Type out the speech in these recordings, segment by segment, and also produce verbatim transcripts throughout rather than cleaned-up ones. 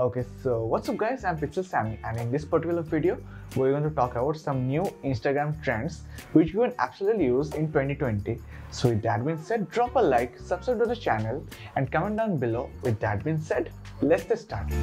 Okay, so what's up guys, I'm Pixel Sammy, and in this particular video we're going to talk about some new Instagram trends which you can absolutely use in twenty twenty. So with that being said, drop a like, subscribe to the channel and comment down below. With that being said, let's get started.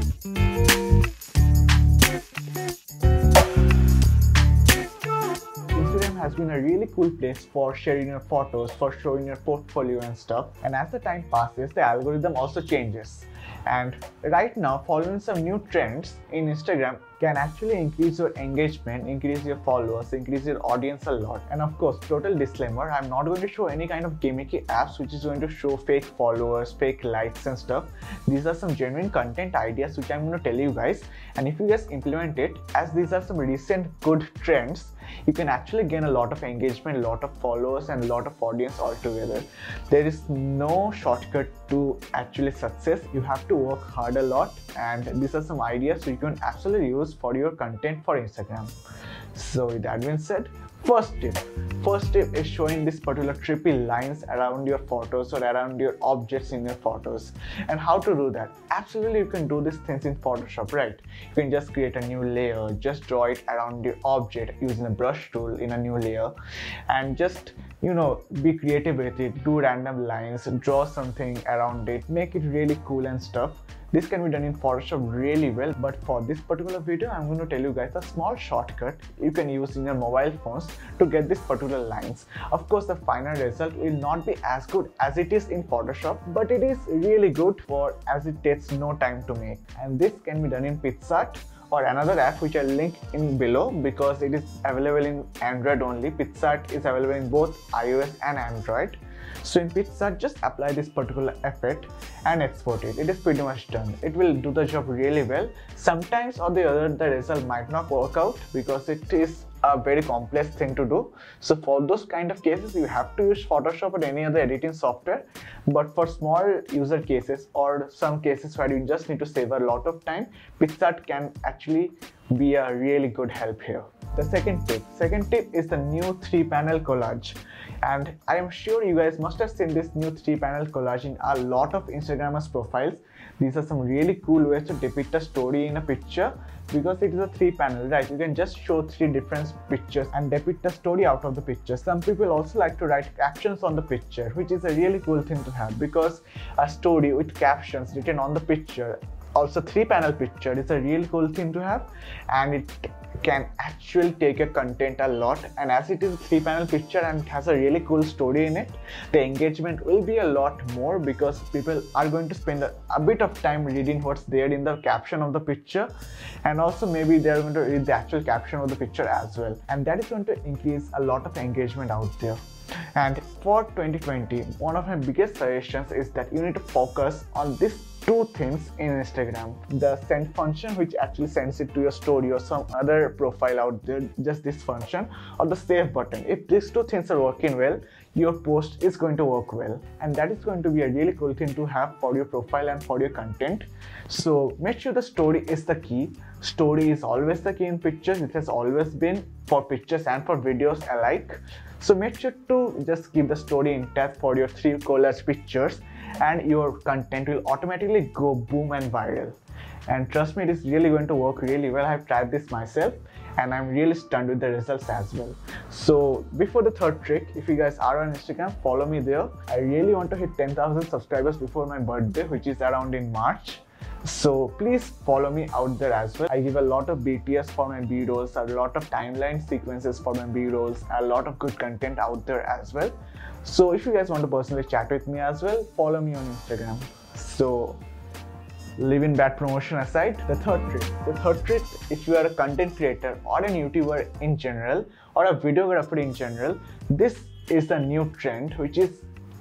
Has been a really cool place for sharing your photos, for showing your portfolio and stuff, and as the time passes the algorithm also changes, and right now following some new trends in Instagram can actually increase your engagement, increase your followers, increase your audience a lot. And of course, total disclaimer, I'm not going to show any kind of gimmicky apps which is going to show fake followers, fake likes and stuff. These are some genuine content ideas which I'm going to tell you guys, and if you guys implement it, as these are some recent good trends, you can actually gain a lot of engagement, lot of followers and lot of audience altogether. There is no shortcut to actually success. You have to work hard a lot, and these are some ideas which you can absolutely use for your content for Instagram. So with that being said, first tip first tip is showing this particular trippy lines around your photos or around your objects in your photos. And how to do that? Absolutely, you can do these things in Photoshop, right? You can just create a new layer, just draw it around your object using a brush tool in a new layer, and just, you know, be creative with it. Do random lines, draw something around it, make it really cool and stuff. This can be done in Photoshop really well, but for this particular video I'm going to tell you guys a small shortcut you can use in your mobile phones to get these particular lines. Of course, the final result will not be as good as it is in Photoshop, but it is really good for as it takes no time to make, and this can be done in Picsart or another app which I'll link in below, because it is available in Android only. Picsart is available in both iOS and Android. So in Picsart, just apply this particular effect and export it. It is pretty much done. It will do the job really well. Sometimes or the other, the result might not work out because it is a very complex thing to do. So for those kind of cases, you have to use Photoshop or any other editing software. But for small user cases or some cases where you just need to save a lot of time, Picsart can actually be a really good help here. The second tip second tip is the new three panel collage, and I am sure you guys must have seen this new three panel collage in a lot of Instagrammers profiles. These are some really cool ways to depict a story in a picture, because it is a three panel, right? You can just show three different pictures and depict the story out of the picture. Some people also like to write captions on the picture, which is a really cool thing to have, because a story with captions written on the picture, also three panel picture, is a really cool thing to have, and it can actually take your content a lot. And as it is a three panel picture and it has a really cool story in it, the engagement will be a lot more, because people are going to spend a, a bit of time reading what's there in the caption of the picture, and also maybe they're going to read the actual caption of the picture as well, and that is going to increase a lot of engagement out there. And for twenty twenty, one of my biggest suggestions is that you need to focus on this two things in Instagram: the send function, which actually sends it to your story or some other profile out there, just this function, or the save button. If these two things are working well, your post is going to work well, and that is going to be a really cool thing to have for your profile and for your content. So make sure the story is the key. Story is always the key in pictures. It has always been for pictures and for videos alike. So make sure to just keep the story intact for your three collage pictures, and your content will automatically go boom and viral. And trust me, it is really going to work really well. I've tried this myself and I'm really stunned with the results as well. So before the third trick, if you guys are on Instagram, follow me there. I really want to hit ten thousand subscribers before my birthday, which is around in March. So please follow me out there as well. I give a lot of B T S for my B-rolls, a lot of timeline sequences for my B-rolls, a lot of good content out there as well. So if you guys want to personally chat with me as well, follow me on Instagram. So leaving bad promotion aside, the third trick. The third trick, if you are a content creator or a YouTuber in general, or a videographer in general, this is the new trend which is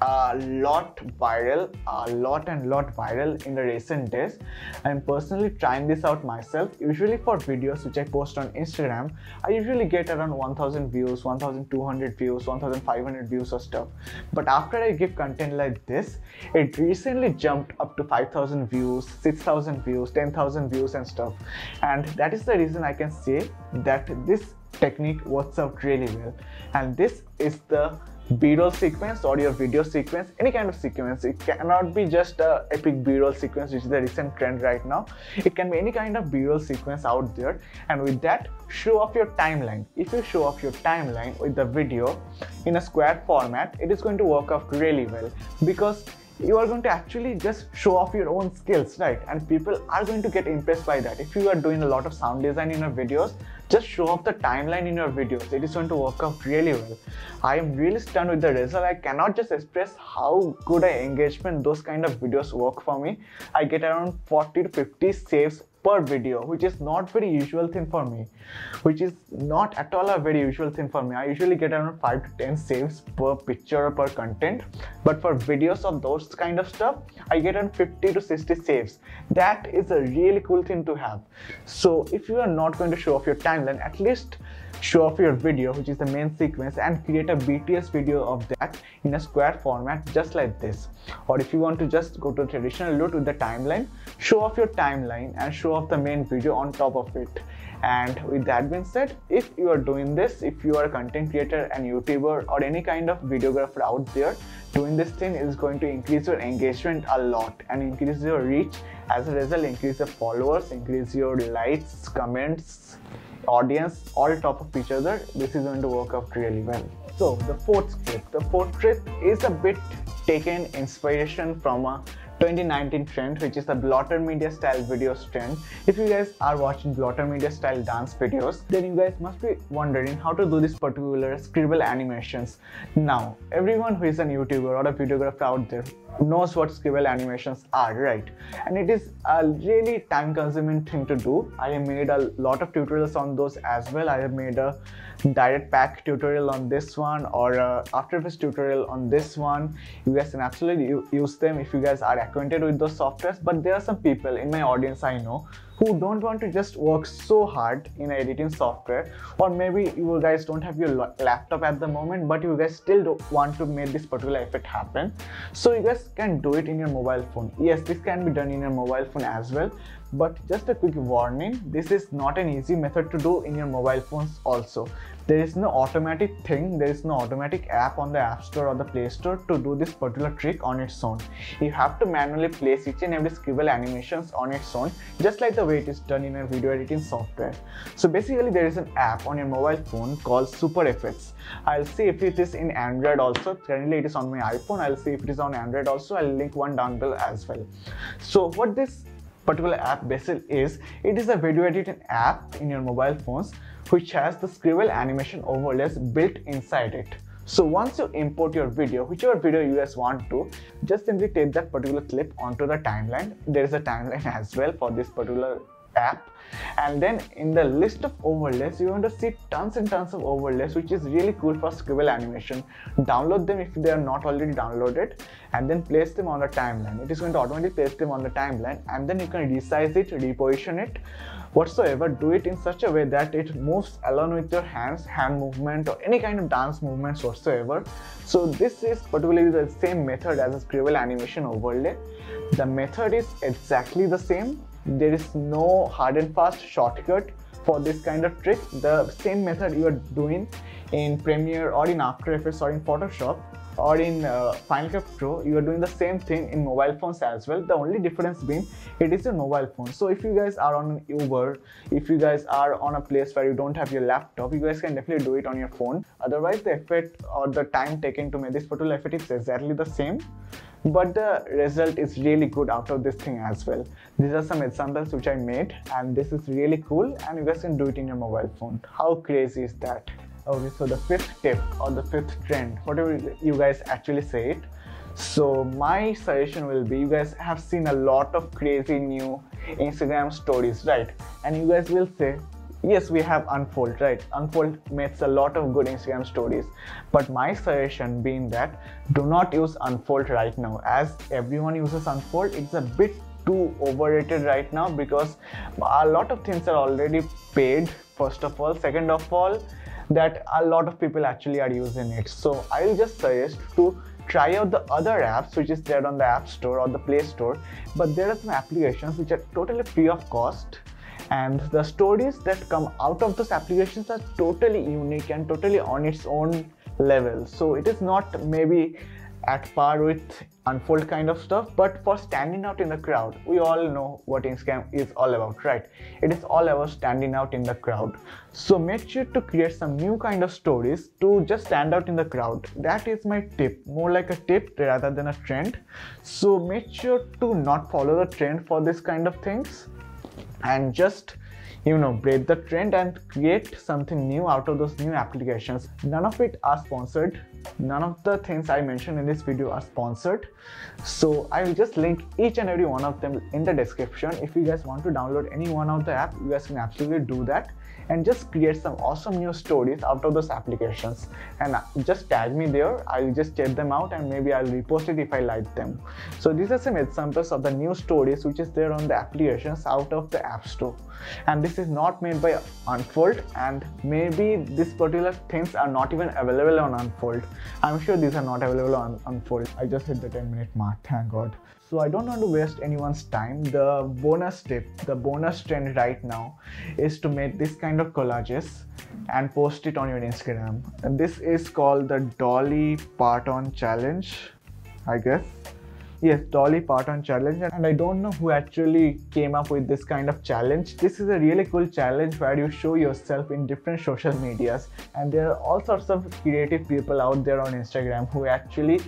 a lot viral, a lot and lot viral in the recent days. I'm personally trying this out myself. Usually for videos which I post on Instagram, I usually get around one thousand views, one thousand two hundred views, one thousand five hundred views or stuff. But after I give content like this, it recently jumped up to five thousand views, six thousand views, ten thousand views and stuff. And that is the reason I can say that this technique works out really well. And this is the b-roll sequence or your video sequence, any kind of sequence. It cannot be just a epic b-roll sequence, which is the recent trend right now. It can be any kind of b-roll sequence out there, and with that show off your timeline. If you show off your timeline with the video in a square format, it is going to work out really well, because you are going to actually just show off your own skills, right? And people are going to get impressed by that. If you are doing a lot of sound design in your videos, just show off the timeline in your videos. It is going to work out really well. I am really stunned with the result. I cannot just express how good an engagement those kind of videos work for me. I get around forty to fifty saves per video, which is not very usual thing for me, which is not at all a very usual thing for me. I usually get around five to ten saves per picture or per content, but for videos of those kind of stuff, I get around fifty to sixty saves. That is a really cool thing to have. So if you are not going to show off your timeline, at least show off your video, which is the main sequence, and create a B T S video of that in a square format, just like this. Or if you want to just go to a traditional look with the timeline, show off your timeline and show off the main video on top of it. And with that being said, if you are doing this, if you are a content creator and YouTuber or any kind of videographer out there, doing this thing is going to increase your engagement a lot and increase your reach. As a result, increase your followers, increase your likes, comments, audience, all top of each other. This is going to work out really well. So the fourth script, the fourth trip is a bit taken inspiration from a twenty nineteen trend, which is the Blottermedia style videos trend. If you guys are watching Blottermedia style dance videos, then you guys must be wondering how to do this particular scribble animations. Now, everyone who is a YouTuber or a videographer out there knows what scribble animations are, right? And it is a really time consuming thing to do. I have made a lot of tutorials on those as well. I have made a direct pack tutorial on this one, or a After Effects tutorial on this one. You guys can absolutely use them if you guys are acquainted with those softwares, but there are some people in my audience I know who don't want to just work so hard in editing software, or maybe you guys don't have your laptop at the moment, but you guys still don't want to make this particular effect happen. So you guys can do it in your mobile phone. Yes, this can be done in your mobile phone as well, but just a quick warning, this is not an easy method to do in your mobile phones also. There is no automatic thing, there is no automatic app on the App Store or the Play Store to do this particular trick on its own. You have to manually place each and every scribble animations on its own, just like the way it is done in a video editing software. So basically there is an app on your mobile phone called SuperFX. I'll see if it is in Android also. Currently it is on my iPhone. I'll see if it is on Android also. I'll link one down below as well. So what this particular app basically is, it is a video editing app in your mobile phones which has the scribble animation overlays built inside it. So once you import your video, whichever video you guys want to, just simply take that particular clip onto the timeline. There is a timeline as well for this particular app, and then in the list of overlays you're going to see tons and tons of overlays, which is really cool for scribble animation. Download them if they are not already downloaded, and then place them on the timeline. It is going to automatically place them on the timeline, and then you can resize it, reposition it, whatsoever. Do it in such a way that it moves along with your hands, hand movement, or any kind of dance movements whatsoever. So this is particularly the same method as a scribble animation overlay. The method is exactly the same. There is no hard and fast shortcut for this kind of trick. The same method you are doing in Premiere or in After Effects or in Photoshop or in uh, Final Cut Pro, you are doing the same thing in mobile phones as well. The only difference being it is in mobile phone. So if you guys are on an Uber, if you guys are on a place where you don't have your laptop, you guys can definitely do it on your phone. Otherwise the effect or the time taken to make this particular effect is exactly the same, but the result is really good out of this thing as well. These are some examples which I made, and this is really cool, and you guys can do it in your mobile phone. How crazy is that? Okay, so the fifth tip or the fifth trend, whatever you guys actually say it. So my suggestion will be, you guys have seen a lot of crazy new Instagram stories, right? And you guys will say, yes, we have Unfold, right? Unfold makes a lot of good Instagram stories. But my suggestion being that do not use Unfold right now, as everyone uses Unfold. It's a bit too overrated right now because a lot of things are already paid, first of all. Second of all, that a lot of people actually are using it. So I'll just suggest to try out the other apps which is there on the App Store or the Play Store. But there are some applications which are totally free of cost, and the stories that come out of those applications are totally unique and totally on its own level. So it is not maybe at par with Unfold kind of stuff, but for standing out in the crowd, we all know what Instagram is all about, right? It is all about standing out in the crowd. So make sure to create some new kind of stories to just stand out in the crowd. That is my tip, more like a tip rather than a trend. So make sure to not follow the trend for this kind of things, and just, you know, break the trend and create something new out of those new applications. None of it are sponsored. None of the things I mentioned in this video are sponsored. So I will just link each and every one of them in the description. If you guys want to download any one of the app, you guys can absolutely do that and just create some awesome new stories out of those applications and just tag me there. I will just check them out and maybe I'll repost it if I like them. So these are some examples of the new stories which is there on the applications out of the App Store, and this is not made by Unfold, and maybe these particular things are not even available on Unfold. I'm sure these are not available on Unfold. I just hit the ten minute mark, thank God. So I don't want to waste anyone's time. The bonus tip, the bonus trend right now is to make this kind of collages and post it on your Instagram. And this is called the Dolly Parton Challenge, I guess. Yes, Dolly Parton Challenge, and I don't know who actually came up with this kind of challenge. This is a really cool challenge where you show yourself in different social medias, and there are all sorts of creative people out there on Instagram who actually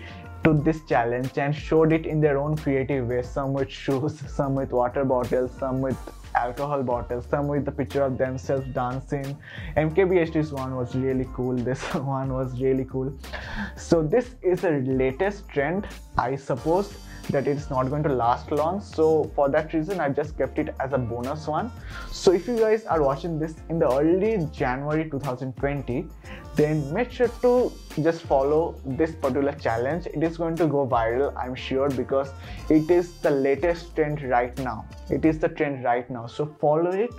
took this challenge and showed it in their own creative way, some with shoes, some with water bottles, some with alcohol bottles, some with the picture of themselves dancing. M K B H D's one was really cool, this one was really cool. So this is the latest trend. I suppose that it's not going to last long, so for that reason I've just kept it as a bonus one. So if you guys are watching this in the early January two thousand twenty, then make sure to just follow this particular challenge. It is going to go viral, I'm sure, because it is the latest trend right now. It is the trend right now, so follow it.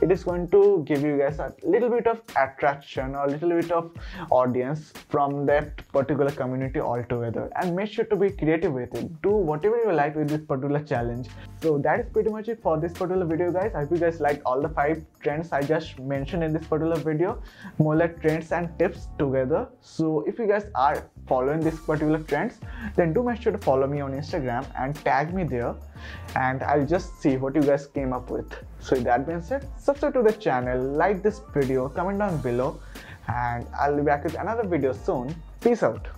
It is going to give you guys a little bit of attraction or a little bit of audience from that particular community altogether, and make sure to be creative with it. Do whatever you like with this particular challenge. So that is pretty much it for this particular video, guys. I hope you guys liked all the five trends I just mentioned in this particular video, more like trends and tips together. So if you guys are following this particular trends, then do make sure to follow me on Instagram and tag me there, and I'll just see what you guys came up with. So with that being said, subscribe to the channel, like this video, comment down below, and I'll be back with another video soon. Peace out.